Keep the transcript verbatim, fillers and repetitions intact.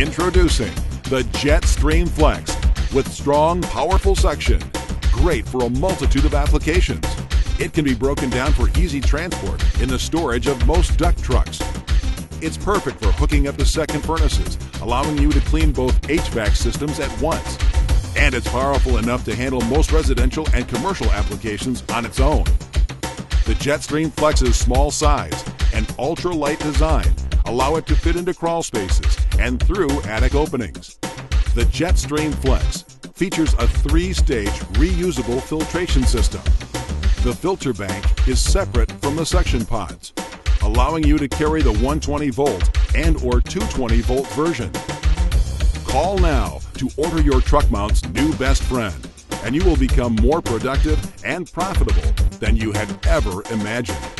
Introducing the Jetstream FLEX with strong, powerful suction. Great for a multitude of applications. It can be broken down for easy transport in the storage of most duck trucks. It's perfect for hooking up to second furnaces, allowing you to clean both H V A C systems at once. And it's powerful enough to handle most residential and commercial applications on its own. The Jetstream FLEX's small size and ultra-light design allow it to fit into crawl spaces and through attic openings. The Jetstream FLEX features a three-stage reusable filtration system. The filter bank is separate from the suction pods, allowing you to carry the one twenty volt and or two twenty volt version. Call now to order your truck mount's new best friend, and you will become more productive and profitable than you had ever imagined.